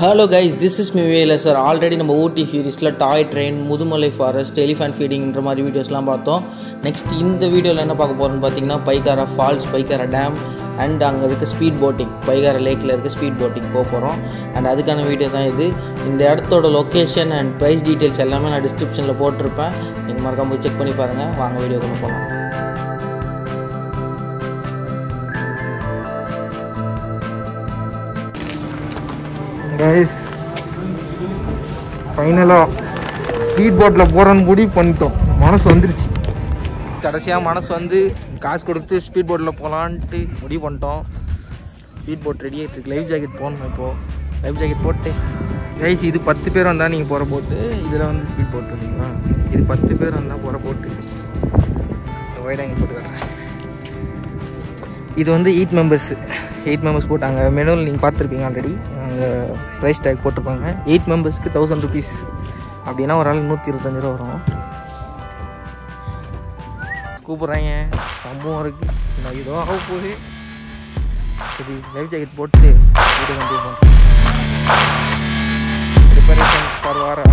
Hello guys, this is me Vela Sir. Already நம்ம Ooty series-la toy train, Mudumalai Forest, elephant feeding ன்ற மாதிரி videos-la பார்த்தோம். Next இந்த வீடியோல என்ன பார்க்க போறோம்னு பாத்தீங்கன்னா Pykara Falls, Pykara Dam and அங்க இருக்க speed boating, Pykara Lake-ல இருக்க speed boating போறோம். And அதுக்கான வீடியோ தான் இது. இந்த இடத்தோட location and price details எல்லாமே நான் description-ல போட்டுருப்பேன். நீங்க மறக்காம போய் செக் பண்ணி பாருங்க. வாங்க வீடியோக்குள்ள போலாம். Guys, final speed boat la poran mudi panitom manasu vandiruchu kadasiya manasu vandu kaas koduthu speed boat la polanu mudi panitom speed boat ready aittu life jacket ponnu ipo life jacket potte guys idu 10 per vandha neenga pora boat idula vandu speed boat vandinga idu 10 per vandha pora boat idu wide angle boat kadra idu vandu 8 members போட்டாங்க மெனுல நீங்க பாத்துருப்பீங்க already அங்க price talk போட்டுப்பாங்க 8 மெம்பர்ஸ்க்கு 1000 rupees அப்படினா ஒரு ஆளுக்கு 125 ரூபாய் வரும் கூப்றாங்க சம்பவம் இருக்கு நான் இதோ ஆக போகுது இது லைவ் ஜாக்கெட் போட்டு வீடியோ கண்டினியூ பண்ணுங்க ப்ரிபரேஷன் பர்வாரா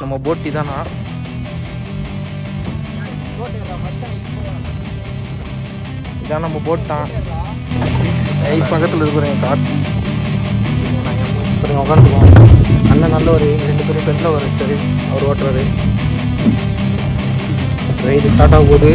நம்ம போட் இதானா இதான் நம்ம போட் தான் ஐஸ் பக்கத்தில் இருக்கிறேன் காப்பி உட்காந்துருக்கோம் அண்ணன் நல்ல ஒரு 2 பேரும் பெண்ணில் ஒரு சரி அவர் ஓட்டுறாரு ரைடு ஸ்டார்ட் ஆகும் போது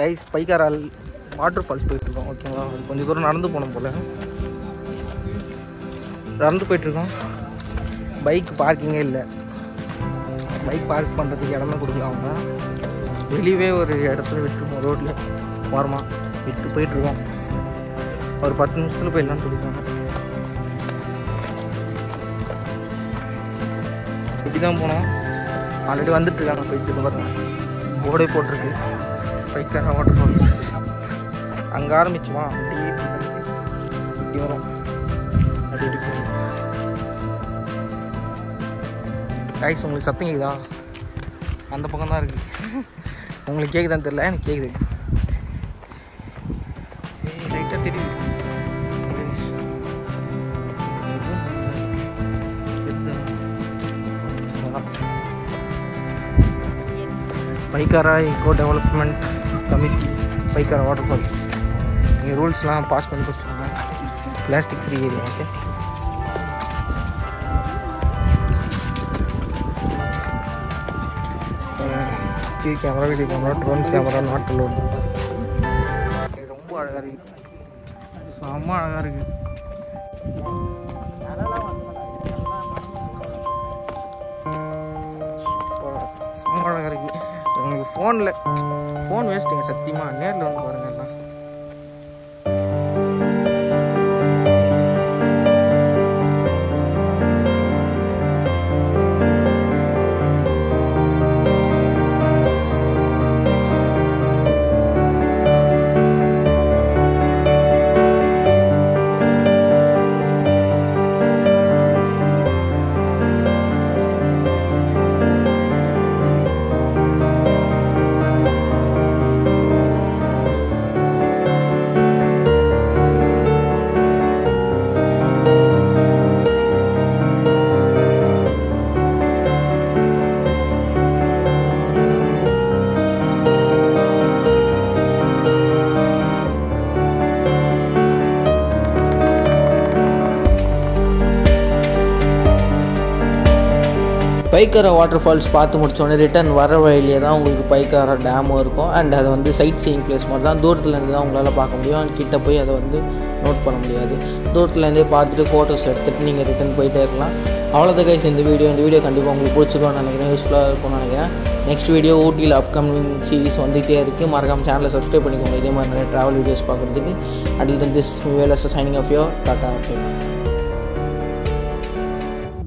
கைஸ் பைக்காரா வாட்டர் ஃபால்ஸ் போயிட்டுருக்கோம் ஓகேங்களா கொஞ்சம் தூரம் நடந்து போனோம் போல் நடந்து போயிட்டுருக்கோம் பைக் பார்க்கிங்கே இல்லை பைக் பார்க் பண்ணுறதுக்கு இடமே கொடுக்கல அவங்க வெளியவே ஒரு இடத்துல விட்டுருக்கோம் ரோட்டில் ஓரமாக விட்டு போயிட்டுருக்கோம் ஒரு 10 நிமிஷத்துல போயிடலாம் சொல்லிட்டாங்க. இப்படிதான் போனோம். ஆல்ரெடி வந்துட்டு இருக்காங்க. போயிட்டு இருக்க பார்த்தோம் போர்டே போட்டிருக்கு பைக்காரா வாட்டர் ஃபால்ஸ். அங்கே ஆரம்பிச்சுமா அப்படியே இப்படி வரும் அப்படி இப்படி போகணும். கைஸ் உங்களுக்கு சத்தம் கேட்குதா? அந்த பக்கம் தான் இருக்குது. உங்களுக்கு கேட்குதான்னு தெரியல, எனக்கு கேட்குது. லைட்டாக தெரியுது. Pykara echo development committee Pykara water falls. நீங்கள் ரூல்ஸ்லாம் பாஸ் பண்ணி கொடுத்துருக்காங்க. Plastic free area. Okay camera video camera drone camera not allowed. ரொம்ப அழகாக இருக்குது, செம்ம அழகாக இருக்குது. சூப்பராக செம்ம அழகாக இருக்குது. உங்களுக்கு ஃபோன் வேஸ்ட்டுங்க சத்தியமாக. நேரில் வந்து பாருங்கள் எல்லாம். பைக்காரா வாட்டர் ஃபால்ஸ் பார்த்து முடிச்சோடனே ரிட்டன் வர வழியிலே தான் உங்களுக்கு பைக்காரா டேமும் இருக்கும். அண்ட் அது வந்து சைட் சீயிங் பிளேஸ் மாதிரி தான். தூரத்துலேருந்து தான் உங்களால் பார்க்க முடியும். அண்ட் கிட்டே போய் அதை வந்து நோட் பண்ண முடியாது. தூரத்துலேருந்தே பார்த்துட்டு ஃபோட்டோஸ் எடுத்துகிட்டு நீங்கள் ரிட்டன் போயிட்டே இருக்கலாம். அவ்வளோதான் கைஸ் இந்த வீடியோ கண்டிப்பாக உங்களுக்கு பிடிச்சிருக்கோன்னு நினைக்கிறேன். யூஸ்ஃபுல்லாக இருக்கும்னு நினைக்கிறேன். நெக்ஸ்ட் வீடியோ ஊட்டியில் அப்கமிங் சீரிஸ் வந்துகிட்டே இருக்குது. மறக்காமல் சேனலை சப்ஸ்கிரைப் பண்ணிக்கோங்க இதே மாதிரி நிறைய ட்ராவல் வீடியோஸ் பார்க்குறதுக்கு. Until then this Vela signing off your Tata. Okay bye.